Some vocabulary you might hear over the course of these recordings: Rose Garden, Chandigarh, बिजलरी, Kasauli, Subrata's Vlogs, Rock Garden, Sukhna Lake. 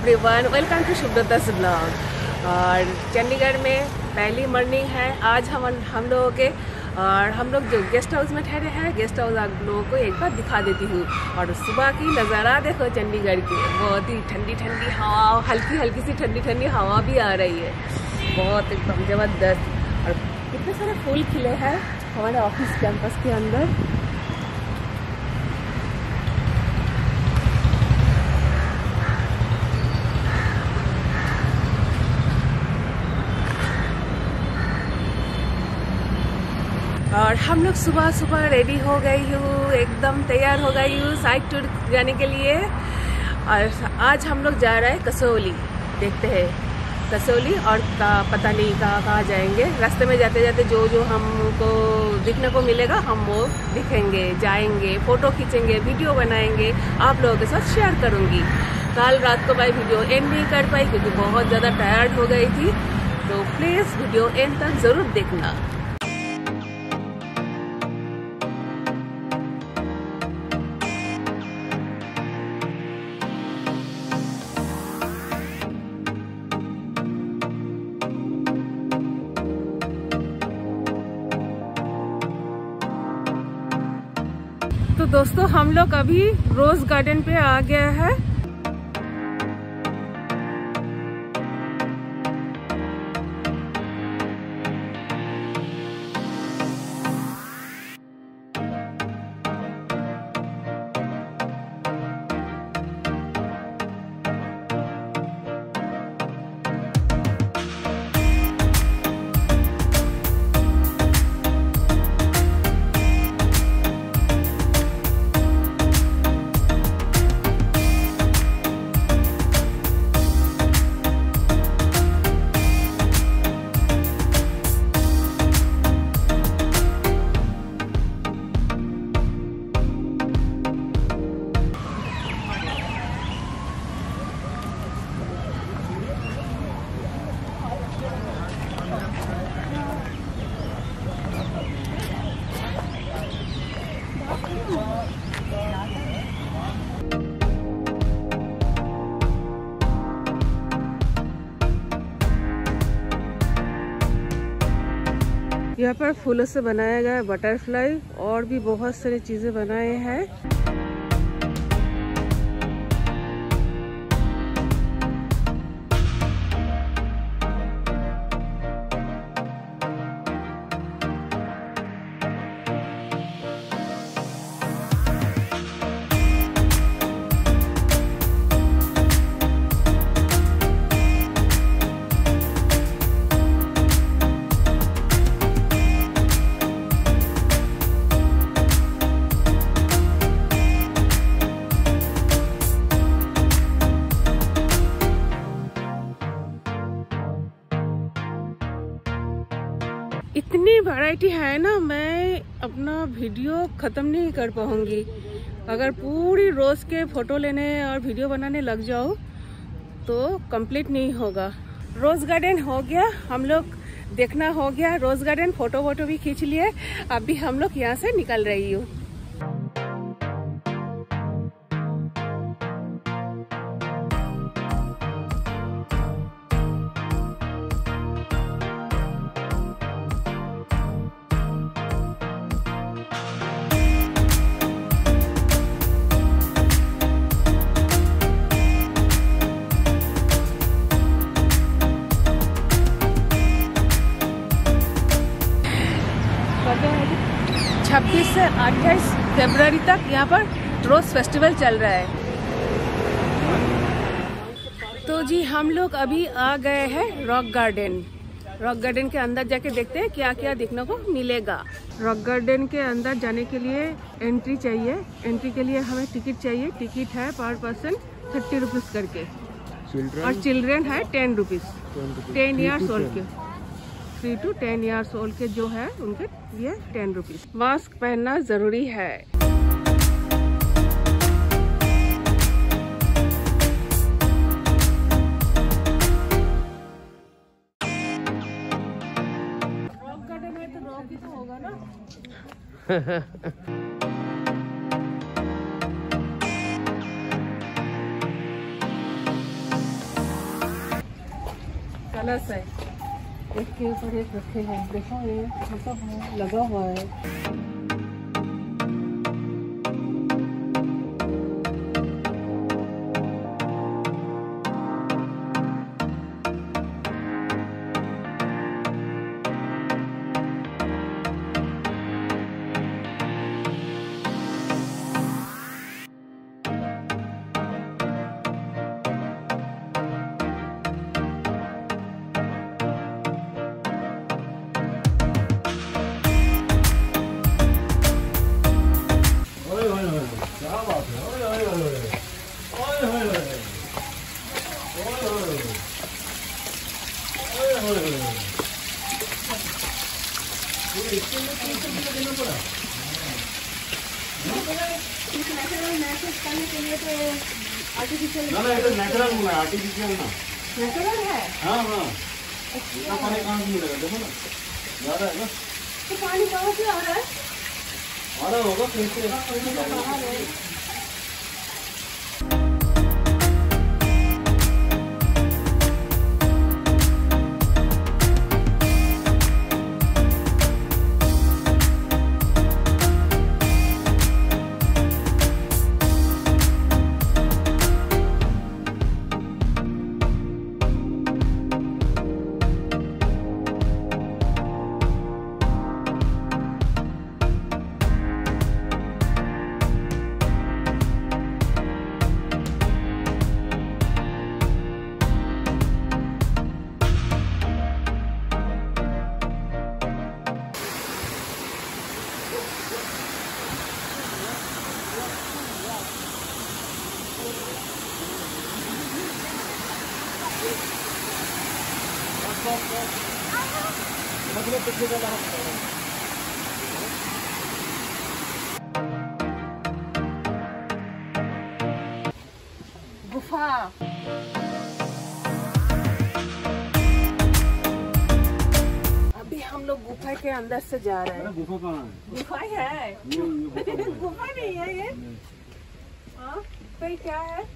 Everyone, welcome to Subrata's vlog. और चंडीगढ़ में पहली मॉर्निंग है आज हम लोगों के। और हम लोग जो गेस्ट हाउस में ठहरे हैं, गेस्ट हाउस आप लोगों को एक बार दिखा देती हूँ। और सुबह की नज़ारा देखो चंडीगढ़ की, बहुत ही ठंडी ठंडी हवा, हल्की हल्की सी ठंडी ठंडी हवा भी आ रही है, बहुत एकदम ज़बरदस्त। और कितने सारे फूल खिले हैं हमारे ऑफिस कैंपस के अंदर। और हम लोग सुबह सुबह रेडी हो गई हूँ, एकदम तैयार हो गई हूँ साइट टूर जाने के लिए। और आज हम लोग जा रहे हैं कसौली, देखते हैं कसौली और पता नहीं कहाँ जाएंगे। रास्ते में जाते जाते जो जो हमको दिखने को मिलेगा हम वो दिखेंगे, जाएंगे, फ़ोटो खींचेंगे, वीडियो बनाएंगे, आप लोगों के साथ शेयर करूँगी। कल रात को मैं वीडियो एंड नहीं कर पाई क्योंकि बहुत ज़्यादा टायर्ड हो गई थी, तो प्लीज़ वीडियो एंड तक ज़रूर देखना। तो दोस्तों, हम लोग अभी रोज गार्डन पे आ गया है। यहाँ पर फूलों से बनाया गया बटरफ्लाई और भी बहुत सारी चीजें बनाए हैं। इतनी वैरायटी है ना, मैं अपना वीडियो ख़त्म नहीं कर पाऊंगी। अगर पूरी रोज़ के फ़ोटो लेने और वीडियो बनाने लग जाओ तो कंप्लीट नहीं होगा। रोज़ गार्डन हो गया, हम लोग देखना हो गया रोज़ गार्डन, फ़ोटो वोटो भी खींच लिए। अब भी हम लोग यहाँ से निकल रही हूँ। से 28 फरवरी तक यहाँ पर रोज फेस्टिवल चल रहा है। तो जी, हम लोग अभी आ गए हैं रॉक गार्डन। रॉक गार्डन के अंदर जाके देखते हैं क्या क्या देखने को मिलेगा। रॉक गार्डन के अंदर जाने के लिए एंट्री चाहिए, एंट्री के लिए हमें टिकट चाहिए। टिकट है पर पर्सन 30 रुपीज़ करके, और चिल्ड्रेन है 10 रुपीज़। 10 ईयर्स ओल्ड के 3 to 10 ईयर्स ओल्ड के जो है उनके लिए 10 रुपीज़। मास्क पहनना जरूरी है। रॉक गार्डन में तो रॉक ही तो होगा ना। कलश है, एक के ऊपर एक रखे हैं। देखो ये छोटा है, लगा हुआ है। नेचुरल है। के अंदर से जा रहा है। गुफा कहाँ है? गुफा है, गुफा नहीं है ये। हाँ, फिर क्या है?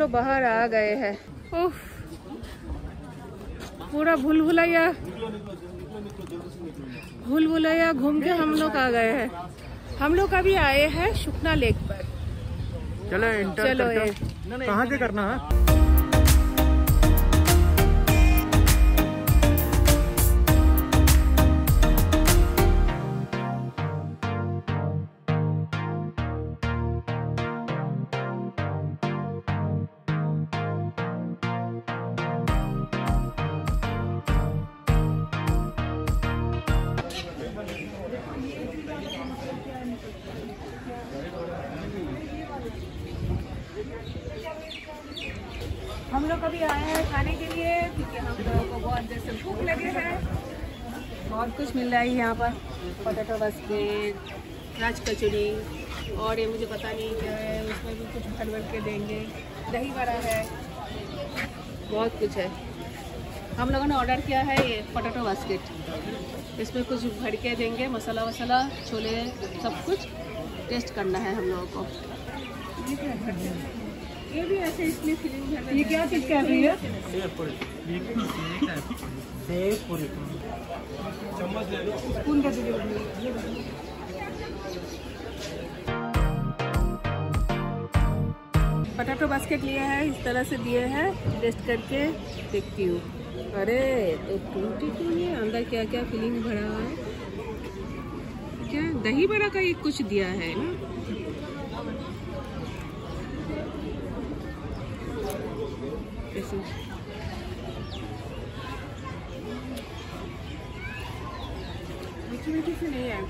लोग बाहर आ गए हैं। उफ, पूरा भूल भुलैया घूम के हम लोग आ गए हैं। हम लोग अभी आए हैं सुखना लेक पर। चलो इंटर कहाँ से करना है? हम लोग अभी आए हैं खाने के लिए क्योंकि हम लोगों को बहुत देर से भूख लगी है। बहुत कुछ मिल रहा है यहाँ पर, पोटैटो बास्केट, राज कचौड़ी और ये मुझे पता नहीं क्या है, उसमें भी कुछ भर के देंगे। दही बड़ा है, बहुत कुछ है। हम लोगों ने ऑर्डर किया है ये पोटैटो बास्केट, इसमें कुछ भर के देंगे, मसाला वसाला छोले सब कुछ टेस्ट करना है हम लोगों को। ये भी ऐसे इसलिए फिलिंग है। ये क्या चीज कर रही है? चम्मच ले लो। कौन का वीडियो पोटैटो बास्केट लिया है, इस तरह से दिए हैं, टेस्ट करके देखती हूँ। अरे तो टूटी क्यों है? अंदर क्या क्या फिलिंग भरा हुआ है? क्या दही बड़ा का ये कुछ दिया है ना? से नहीं है।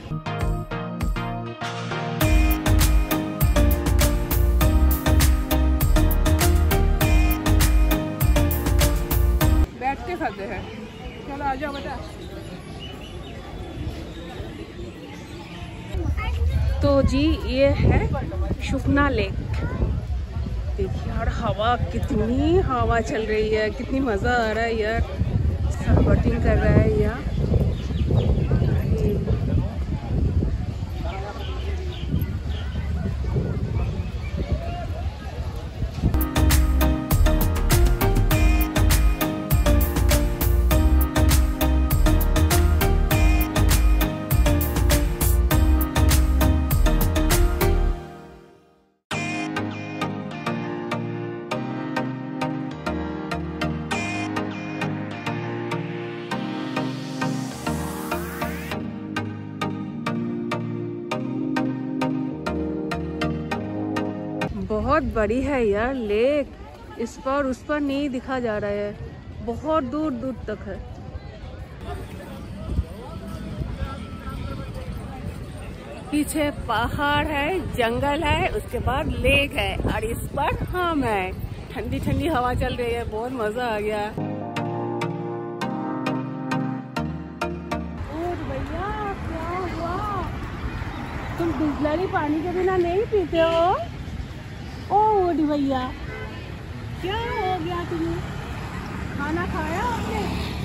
बैठ के खाते हैं। चलो आ जाओ बेटा। तो जी ये है सुखना लेक। देखिए यार हवा, कितनी हवा चल रही है, कितनी मज़ा आ रहा है यार। सब बोटिंग कर रहा है यार। बहुत बड़ी है यार लेक, इस पर उस पर नहीं दिखा जा रहा है, बहुत दूर दूर तक है। पीछे पहाड़ है, जंगल है, उसके बाद लेक है और इस पर हम है। ठंडी ठंडी हवा चल रही है, बहुत मजा आ गया। और भैया क्या हुआ, तुम बिजलरी पानी के बिना नहीं पीते हो? ओ भैया क्या हो गया तुम्हें? खाना खाया आपने?